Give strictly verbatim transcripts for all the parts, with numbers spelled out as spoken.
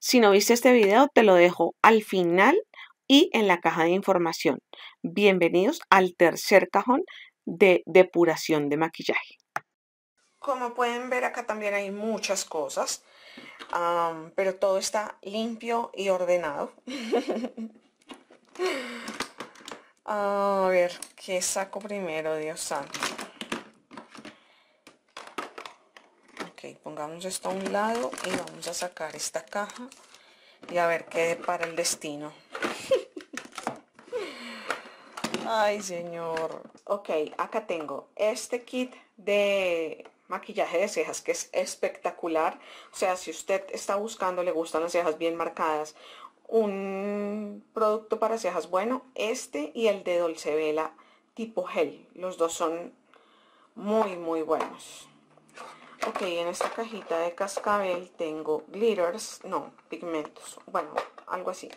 Si no viste este video, te lo dejo al final y en la caja de información. Bienvenidos al tercer cajón de depuración de maquillaje. Como pueden ver, acá también hay muchas cosas, um, pero todo está limpio y ordenado. A ver, ¿qué saco primero, Dios santo? Ok, pongamos esto a un lado y vamos a sacar esta caja y a ver qué depara el destino. Ay, señor. Ok, acá tengo este kit de maquillaje de cejas que es espectacular. O sea, si usted está buscando, le gustan las cejas bien marcadas, un producto para cejas bueno, este y el de Dolce Bella tipo gel, los dos son muy muy buenos. Ok, en esta cajita de cascabel tengo glitters, no, pigmentos, bueno, algo así.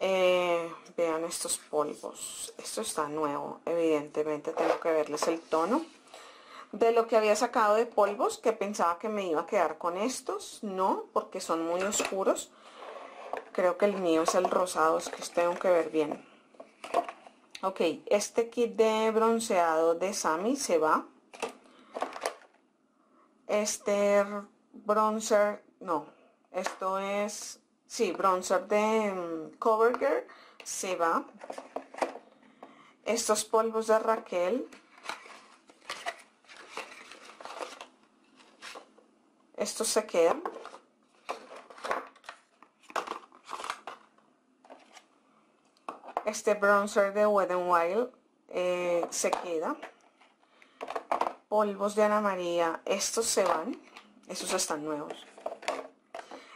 Eh, vean estos polvos, esto está nuevo, evidentemente tengo que verles el tono. De lo que había sacado de polvos, que pensaba que me iba a quedar con estos, no, porque son muy oscuros. Creo que el mío es el rosado, es que tengo que ver bien. Ok, este kit de bronceado de Sammy se va. Este bronzer, no, esto es, sí, bronzer de Covergirl se va. Estos polvos de Raquel. Estos se quedan. Este bronzer de Wet n Wild eh, se queda. Polvos de Ana María, estos se van. Estos están nuevos.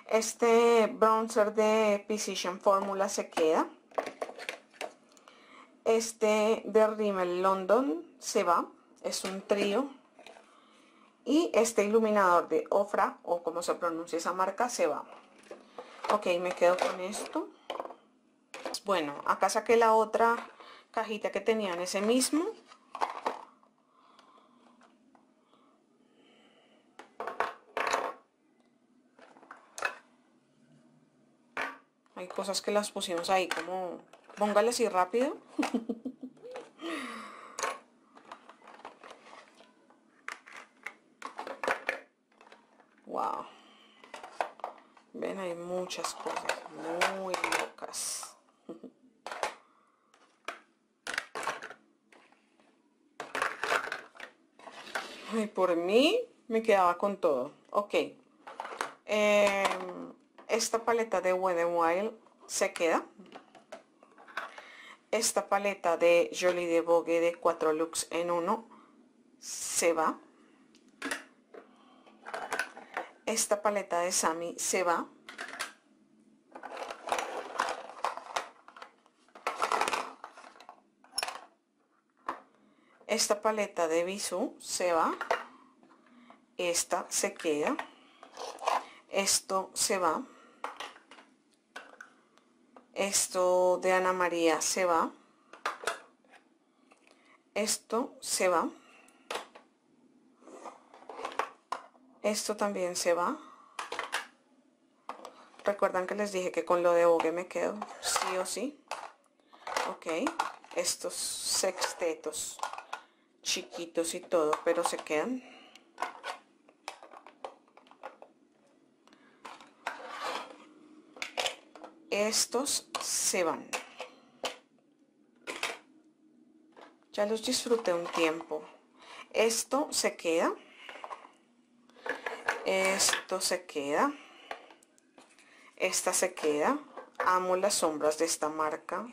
Este bronzer de Physicians Formula se queda. Este de Rimmel London se va. Es un trío. Y este iluminador de Ofra, o como se pronuncia esa marca, se va. Ok, me quedo con esto. Bueno, acá saqué la otra cajita que tenía en ese mismo. Hay cosas que las pusimos ahí como... Póngale así rápido. Wow. Ven, hay muchas cosas muy locas. Ay, por mí me quedaba con todo. Ok. Eh, esta paleta de Wet n Wild se queda. Esta paleta de Jolie de Vogue de cuatro looks en uno se va. Esta paleta de Sammy se va. Esta paleta de Bisu se va. Esta se queda. Esto se va. Esto de Ana María se va. Esto se va. Esto también se va. Recuerdan que les dije que con lo de Vogue me quedo sí o sí. Ok, estos sextetos chiquitos y todo, pero se quedan. Estos se van. Ya los disfruté un tiempo. Esto se queda. Esto se queda. Esta se queda. Amo las sombras de esta marca.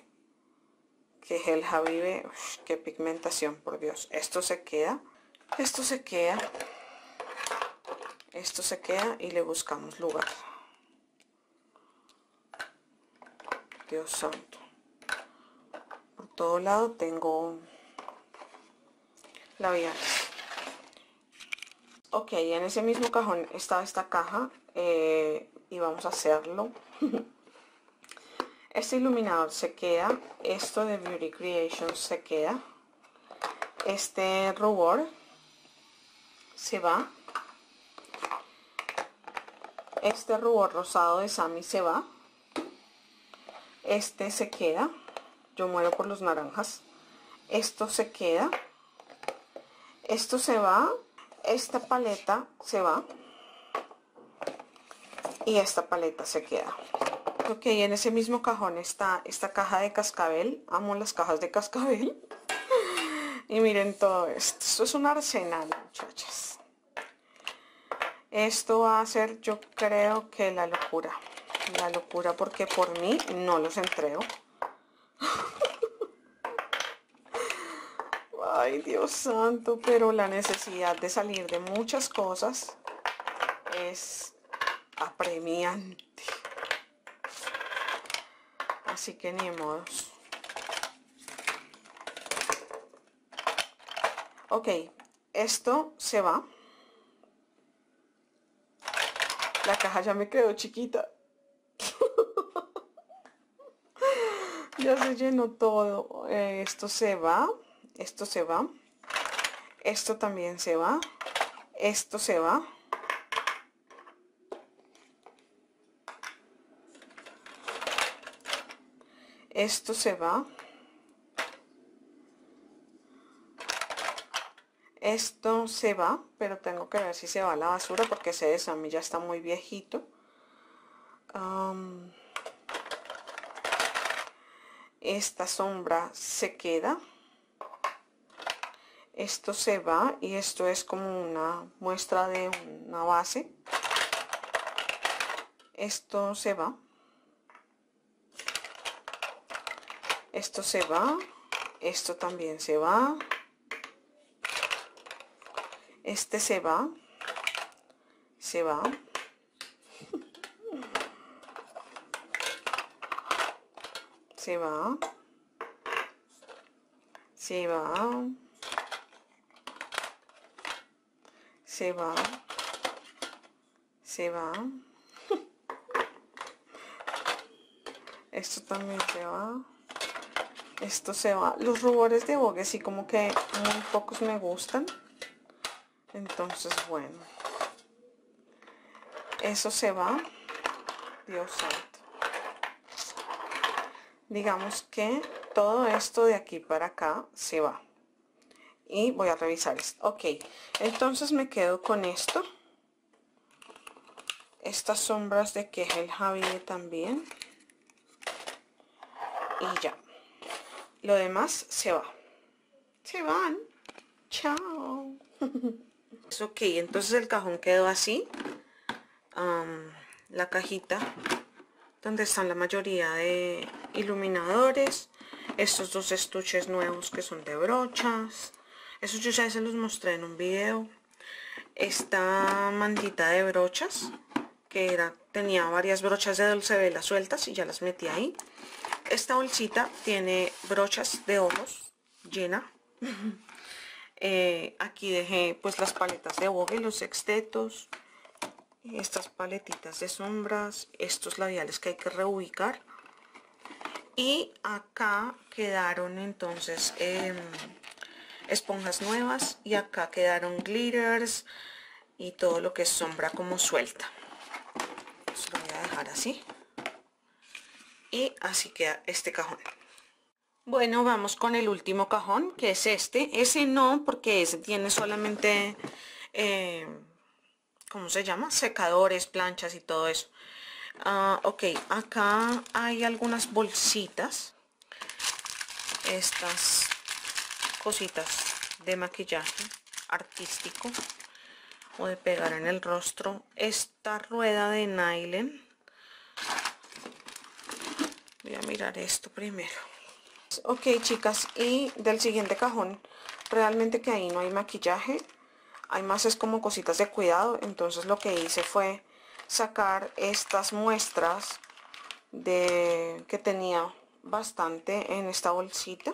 Que Gelja vive. Uf, qué pigmentación, por Dios. Esto se queda. Esto se queda. Esto se queda y le buscamos lugar. Dios santo. Por todo lado tengo labiales. Ok, en ese mismo cajón está esta caja eh, y vamos a hacerlo. Este iluminador se queda. Esto de Beauty Creations se queda. Este rubor se va. este rubor rosado de Sammy se va, este se queda, yo muero por los naranjas, esto se queda, esto se va, esta paleta se va y esta paleta se queda. Ok, en ese mismo cajón está esta caja de cascabel, amo las cajas de cascabel. Y miren todo esto, esto es un arsenal, muchachas. Esto va a ser, yo creo que la locura, la locura, porque por mí no los entrego. Ay, Dios santo, pero la necesidad de salir de muchas cosas es apremiante. Así que ni modos. Ok, esto se va. La caja ya me quedó chiquita. Ya se llenó todo. Eh, esto se va. Esto se va. Esto también se va. Esto se va. Esto se va. Esto se va, pero tengo que ver si se va a la basura porque ese de Sammy ya está muy viejito. Um, esta sombra se queda. Esto se va y esto es como una muestra de una base. Esto se va. Esto se va. Esto también se va. Este se va, se va, se va, se va, se va, se va, esto también se va, esto se va. Los rubores de Vogue sí como que muy pocos me gustan. Entonces, bueno, eso se va, Dios santo. Digamos que todo esto de aquí para acá se va. Y voy a revisar esto. Ok, entonces me quedo con esto. Estas sombras de que es el Gelja también. Y ya. Lo demás se va. Se van. Chao. Ok, entonces el cajón quedó así. Um, la cajita donde están la mayoría de iluminadores, estos dos estuches nuevos que son de brochas, esos yo ya se los mostré en un video. Esta mantita de brochas que era, tenía varias brochas de Dolce Bella sueltas y ya las metí ahí. Esta bolsita tiene brochas de ojos llena. Eh, aquí dejé pues las paletas de Vogue, los sextetos, estas paletitas de sombras, estos labiales que hay que reubicar. Y acá quedaron entonces eh, esponjas nuevas y acá quedaron glitters y todo lo que es sombra como suelta. Los voy a dejar así. Y así queda este cajón. Bueno, vamos con el último cajón, que es este. Ese no, porque ese tiene solamente, eh, ¿cómo se llama? Secadores, planchas y todo eso. Uh, ok, acá hay algunas bolsitas. Estas cositas de maquillaje artístico o de pegar en el rostro. Esta rueda de nylon. Voy a mirar esto primero. Ok, chicas, y del siguiente cajón realmente que ahí no hay maquillaje, hay más es como cositas de cuidado. Entonces lo que hice fue sacar estas muestras de que tenía bastante en esta bolsita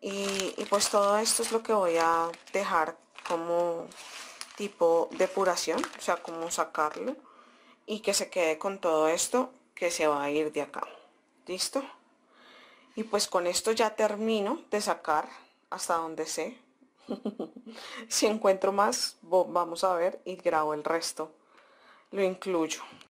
y, y pues todo esto es lo que voy a dejar como tipo depuración, o sea, como sacarlo y que se quede con todo esto que se va a ir de acá. ¿Listo? Y pues con esto ya termino de sacar hasta donde sé. Si encuentro más, vamos a ver y grabo el resto. lo incluyo.